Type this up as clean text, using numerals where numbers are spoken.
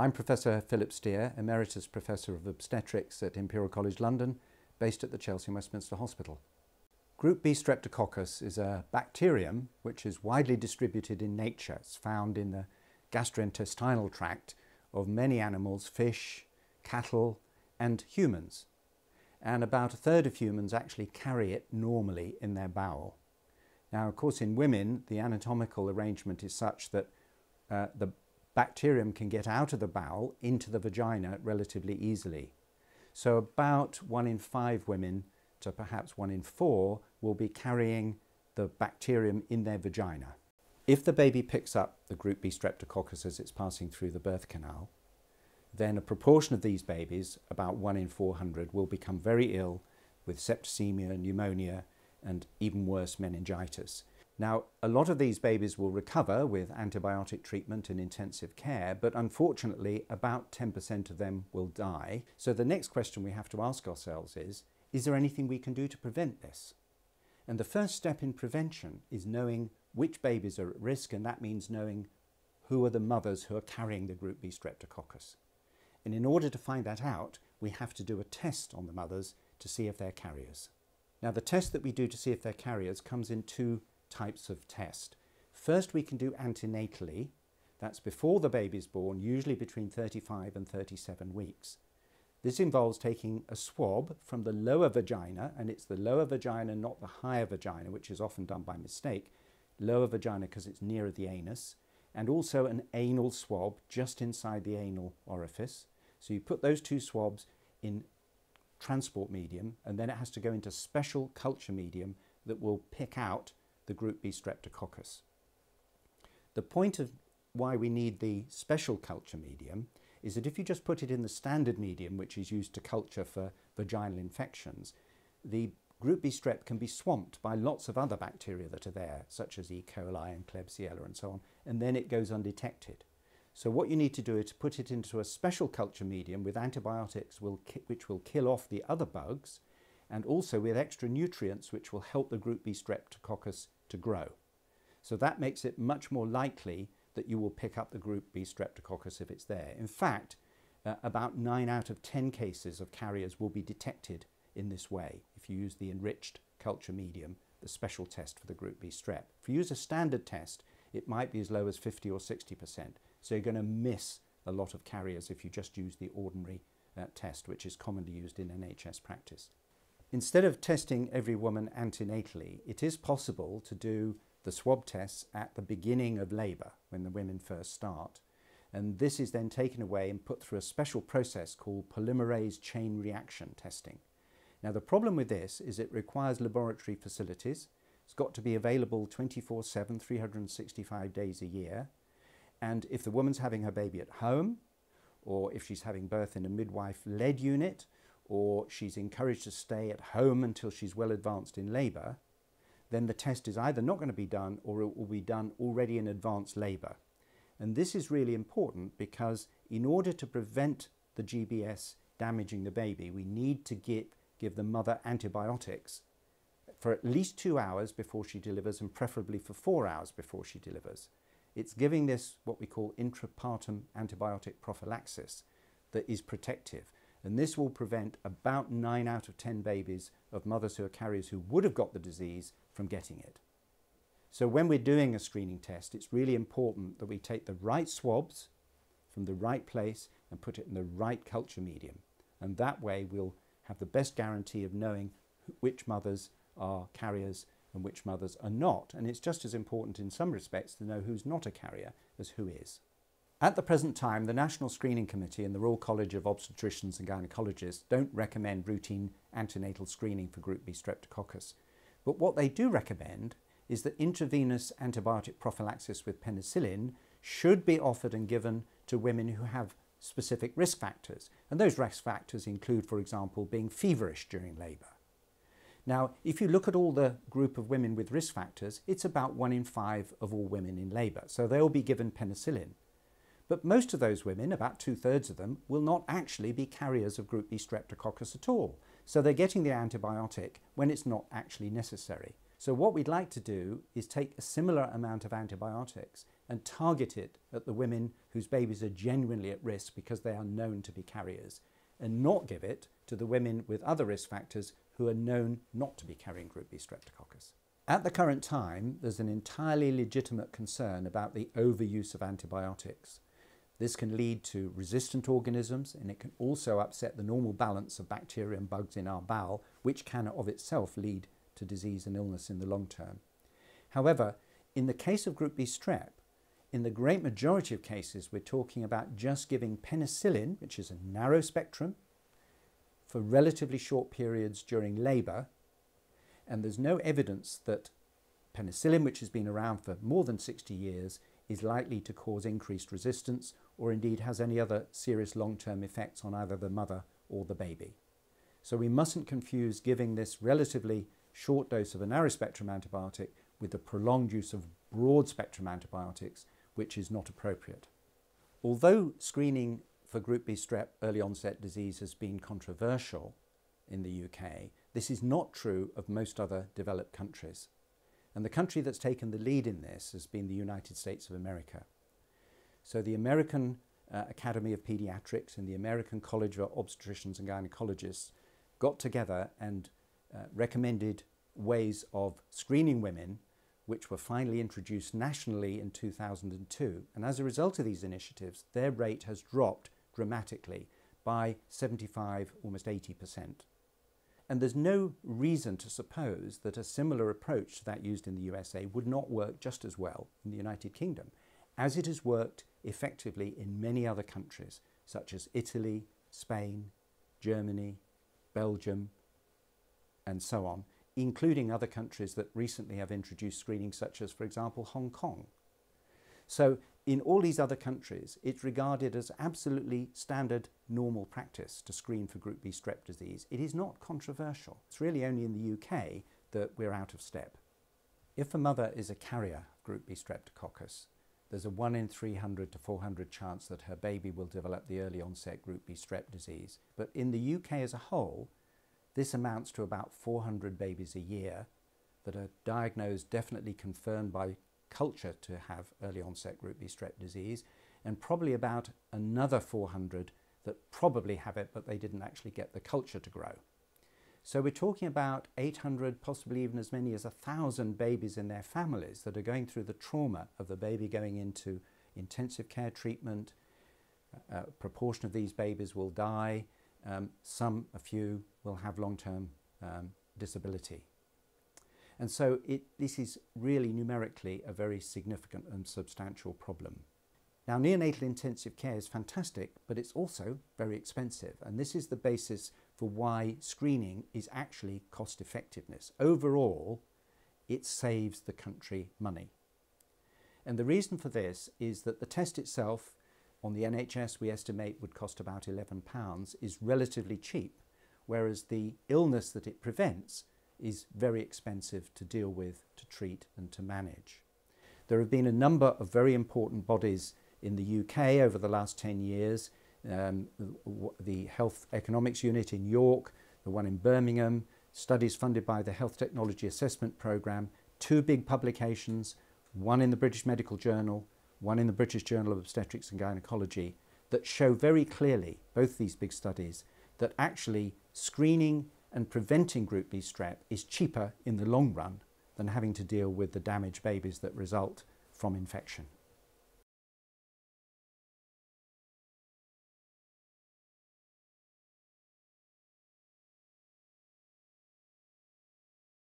I'm Professor Philip Steer, Emeritus Professor of Obstetrics at Imperial College London, based at the Chelsea and Westminster Hospital. Group B Streptococcus is a bacterium which is widely distributed in nature. It's found in the gastrointestinal tract of many animals, fish, cattle and humans. And about a third of humans actually carry it normally in their bowel. Now, of course, in women, the anatomical arrangement is such that the bacterium can get out of the bowel into the vagina relatively easily. So about 1 in 5 women to perhaps 1 in 4 will be carrying the bacterium in their vagina. If the baby picks up the Group B Streptococcus as it's passing through the birth canal, then a proportion of these babies, about 1 in 400, will become very ill with septicemia, pneumonia, and even worse, meningitis. Now, a lot of these babies will recover with antibiotic treatment and intensive care, but unfortunately, about 10% of them will die. So the next question we have to ask ourselves is there anything we can do to prevent this? And the first step in prevention is knowing which babies are at risk, and that means knowing who are the mothers who are carrying the Group B Streptococcus. And in order to find that out, we have to do a test on the mothers to see if they're carriers. Now, the test that we do to see if they're carriers comes in two types of test. First, we can do antenatally. That's before the baby's born, usually between 35 and 37 weeks. This involves taking a swab from the lower vagina, and it's the lower vagina, not the higher vagina, which is often done by mistake. Lower vagina because it's nearer the anus, and also an anal swab just inside the anal orifice. So you put those two swabs in transport medium, and then it has to go into special culture medium that will pick out the Group B Streptococcus. The point of why we need the special culture medium is that if you just put it in the standard medium, which is used to culture for vaginal infections, the Group B strep can be swamped by lots of other bacteria that are there, such as E. coli and Klebsiella and so on, and then it goes undetected. So what you need to do is to put it into a special culture medium with antibiotics which will kill off the other bugs, and also with extra nutrients which will help the Group B Streptococcus to grow. So that makes it much more likely that you will pick up the Group B Streptococcus if it's there. In fact, about 9 out of 10 cases of carriers will be detected in this way if you use the enriched culture medium, the special test for the Group B strep. If you use a standard test, it might be as low as 50 or 60%. So you're going to miss a lot of carriers if you just use the ordinary test, which is commonly used in NHS practice. Instead of testing every woman antenatally, it is possible to do the swab tests at the beginning of labour, when the women first start. And this is then taken away and put through a special process called polymerase chain reaction testing. Now, the problem with this is it requires laboratory facilities. It's got to be available 24/7, 365 days a year. And if the woman's having her baby at home, or if she's having birth in a midwife-led unit, or she's encouraged to stay at home until she's well advanced in labour, then the test is either not going to be done or it will be done already in advanced labour. And this is really important because in order to prevent the GBS damaging the baby, we need to give the mother antibiotics for at least 2 hours before she delivers, and preferably for 4 hours before she delivers. It's giving this what we call intrapartum antibiotic prophylaxis that is protective. And this will prevent about 9 out of 10 babies of mothers who are carriers who would have got the disease from getting it. So when we're doing a screening test, it's really important that we take the right swabs from the right place and put it in the right culture medium. And that way we'll have the best guarantee of knowing which mothers are carriers and which mothers are not. And it's just as important in some respects to know who's not a carrier as who is. At the present time, the National Screening Committee and the Royal College of Obstetricians and Gynecologists don't recommend routine antenatal screening for Group B Streptococcus. But what they do recommend is that intravenous antibiotic prophylaxis with penicillin should be offered and given to women who have specific risk factors. And those risk factors include, for example, being feverish during labour. Now, if you look at all the group of women with risk factors, it's about 1 in 5 of all women in labour. So they'll be given penicillin. But most of those women, about 2/3 of them, will not actually be carriers of Group B Streptococcus at all. So they're getting the antibiotic when it's not actually necessary. So what we'd like to do is take a similar amount of antibiotics and targeted at the women whose babies are genuinely at risk because they are known to be carriers, and not give it to the women with other risk factors who are known not to be carrying Group B Streptococcus. At the current time, there's an entirely legitimate concern about the overuse of antibiotics. This can lead to resistant organisms, and it can also upset the normal balance of bacteria and bugs in our bowel, which can of itself lead to disease and illness in the long term. However, in the case of Group B strep, in the great majority of cases, we're talking about just giving penicillin, which is a narrow spectrum, for relatively short periods during labour, and there's no evidence that penicillin, which has been around for more than 60 years, is likely to cause increased resistance or indeed has any other serious long-term effects on either the mother or the baby. So we mustn't confuse giving this relatively short dose of a narrow-spectrum antibiotic with the prolonged use of broad-spectrum antibiotics, which is not appropriate. Although screening for Group B strep early onset disease has been controversial in the UK, this is not true of most other developed countries. And the country that's taken the lead in this has been the United States of America. So the American Academy of Pediatrics and the American College of Obstetricians and Gynecologists got together and recommended ways of screening women, which were finally introduced nationally in 2002. And as a result of these initiatives, their rate has dropped dramatically by 75, almost 80%. And there's no reason to suppose that a similar approach to that used in the USA would not work just as well in the United Kingdom, as it has worked effectively in many other countries, such as Italy, Spain, Germany, Belgium, and so on, including other countries that recently have introduced screening, such as, for example, Hong Kong. So in all these other countries, it's regarded as absolutely standard normal practice to screen for Group B strep disease. It is not controversial. It's really only in the UK that we're out of step. If a mother is a carrier of Group B Streptococcus, there's a 1 in 300 to 400 chance that her baby will develop the early onset Group B strep disease. But in the UK as a whole, this amounts to about 400 babies a year that are diagnosed, definitely confirmed by culture to have early onset Group B strep disease, and probably about another 400 that probably have it, but they didn't actually get the culture to grow. So we're talking about 800, possibly even as many as 1,000 babies in their families that are going through the trauma of the baby going into intensive care treatment. A proportion of these babies will die. A few, will have long-term disability. And so this is really numerically a very significant and substantial problem. Now, neonatal intensive care is fantastic, but it's also very expensive. And this is the basis for why screening is actually cost-effectiveness. Overall, it saves the country money. And the reason for this is that the test itself, on the NHS we estimate would cost about £11, is relatively cheap, whereas the illness that it prevents is very expensive to deal with, to treat and to manage. There have been a number of very important bodies in the UK over the last 10 years, the Health Economics Unit in York, the one in Birmingham, studies funded by the Health Technology Assessment Programme, 2 big publications, one in the British Medical Journal, one in the British Journal of Obstetrics and Gynaecology, that show very clearly, both these big studies, that actually screening and preventing Group B strep is cheaper in the long run than having to deal with the damaged babies that result from infection.